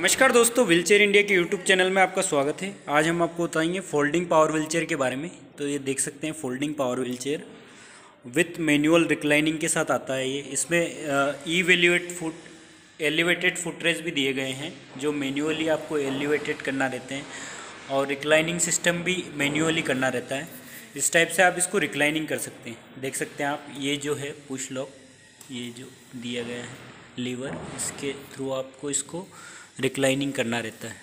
नमस्कार दोस्तों, wheelchair India के यूट्यूब चैनल में आपका स्वागत है। आज हम आपको बताएंगे फोल्डिंग पावर व्हीलचेयर के बारे में। तो ये देख सकते हैं, folding power wheelchair with manual reclining के साथ आता है ये। इसमें एलिवेटेड फुटरेस्ट भी दिए गए हैं जो मैन्युअली आपको एलिवेटेड करना रहते हैं, और रिक्लाइनिंग सिस्टम भी मैन्युअली करना रहता है। इस टाइप से आप इसको रिक्लाइनिंग कर सकते हैं। देख सकते हैं आप, ये जो है पुश लॉक, ये जो दिया गया है लीवर, इसके थ्रू आपको इसको रिक्लाइनिंग करना रहता है।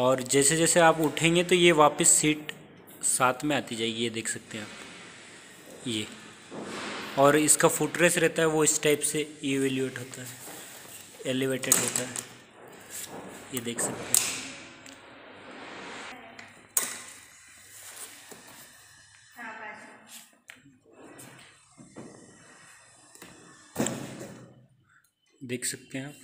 और जैसे जैसे आप उठेंगे तो ये वापस सीट साथ में आती जाएगी। ये देख सकते हैं आप, ये, और इसका फुटरेस्ट रहता है वो इस टाइप से एलिवेट होता है, एलिवेटेड होता है। ये देख सकते हैं, देख सकते हैं आप।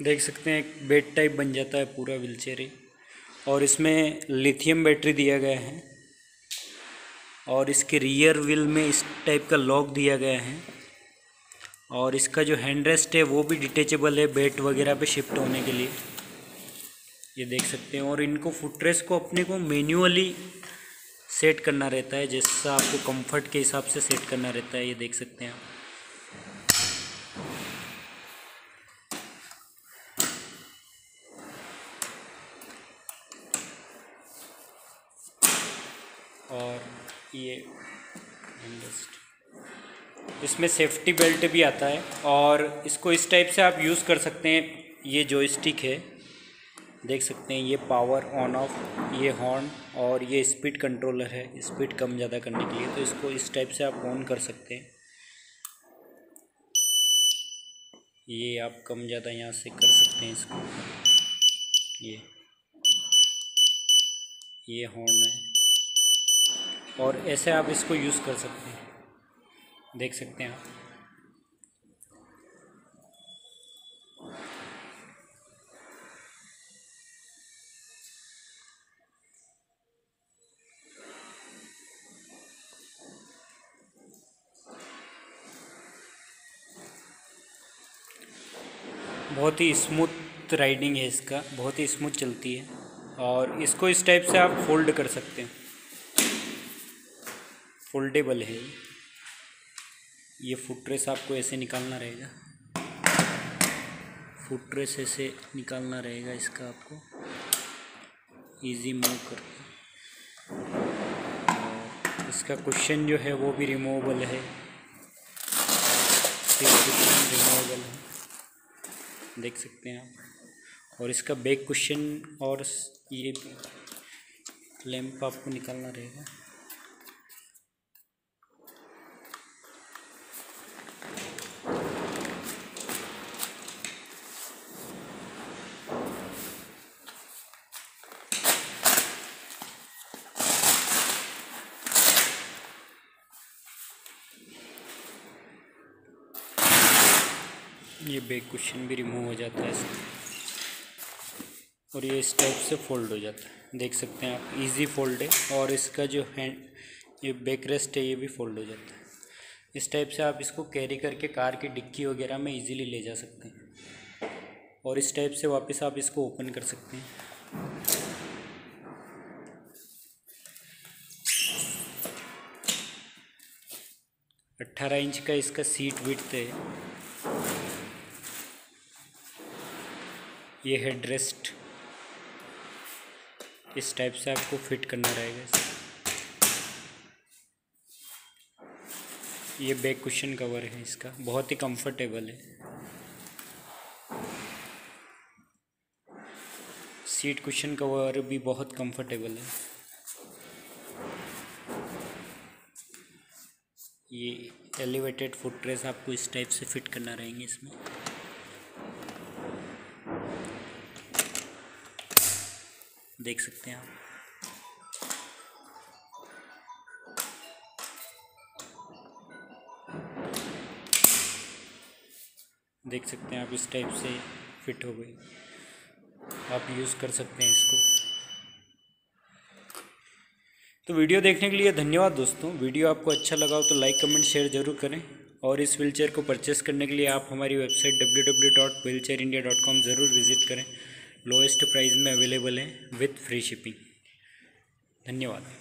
देख सकते हैं, एक बेड टाइप बन जाता है पूरा व्हीलचेयर। और इसमें लिथियम बैटरी दिया गया है, और इसके रियर व्हील में इस टाइप का लॉक दिया गया है, और इसका जो हैंड रेस्ट है वो भी डिटेचेबल है बेड वगैरह पे शिफ्ट होने के लिए। ये देख सकते हैं। और इनको फुटरेस्ट को अपने को मैन्युअली सेट करना रहता है, जैसा आपको कंफर्ट के हिसाब से सेट करना रहता है। ये देख सकते हैं आप। और ये हैंड रेस्ट, इसमें सेफ्टी बेल्ट भी आता है, और इसको इस टाइप से आप यूज़ कर सकते हैं। ये जॉयस्टिक है, देख सकते हैं, ये पावर ऑन ऑफ, ये हॉर्न, और ये स्पीड कंट्रोलर है, स्पीड कम ज़्यादा करने के लिए। तो इसको इस टाइप से आप ऑन कर सकते हैं, ये आप कम ज़्यादा यहाँ से कर सकते हैं इसको। ये हॉर्न है, और ऐसे आप इसको यूज़ कर सकते हैं। देख सकते हैं आप। बहुत ही स्मूथ राइडिंग है इसका, बहुत ही स्मूथ चलती है। और इसको इस टाइप से आप फोल्ड कर सकते हैं, फोल्डेबल है। ये फुटरेस आपको ऐसे निकालना रहेगा, फुटरेस ऐसे निकालना रहेगा इसका, आपको इजी मूव करके। इसका कुशन जो है वो भी रिमूवेबल है, कुशन रिमूवेबल है, देख सकते हैं आप। और इसका बैक कुशन और ये लैंप आपको निकालना रहेगा। ये बैक कुशन भी रिमूव हो जाता है इसमें, और ये इस टाइप से फोल्ड हो जाता है। देख सकते हैं आप, इजी फोल्ड है। और इसका जो हैंड, ये बैक रेस्ट है, ये भी फोल्ड हो जाता है। इस टाइप से आप इसको कैरी करके कार की डिक्की वगैरह में इजीली ले जा सकते हैं। और इस टाइप से वापस आप इसको ओपन कर सकते हैं। अट्ठारह इंच का इसका सीट विड्थ है। ये हेड रेस्ट इस टाइप से आपको फिट करना रहेगा। ये बैक कुशन कवर है इसका, बहुत ही कंफर्टेबल है। सीट कुशन कवर भी बहुत कंफर्टेबल है। ये एलिवेटेड फुटरेस्ट आपको इस टाइप से फिट करना रहेंगे इसमें। देख सकते हैं आप। देख सकते हैं आप, इस टाइप से फिट हो गई। आप यूज़ कर सकते हैं इसको। तो वीडियो देखने के लिए धन्यवाद दोस्तों। वीडियो आपको अच्छा लगा हो तो लाइक कमेंट शेयर ज़रूर करें और इस व्हीलचेयर को परचेस करने के लिए आप हमारी वेबसाइट www.wheelchairindia.com ज़रूर विजिट करें। लोएस्ट प्राइस में अवेलेबल है विथ फ्री शिपिंग। धन्यवाद।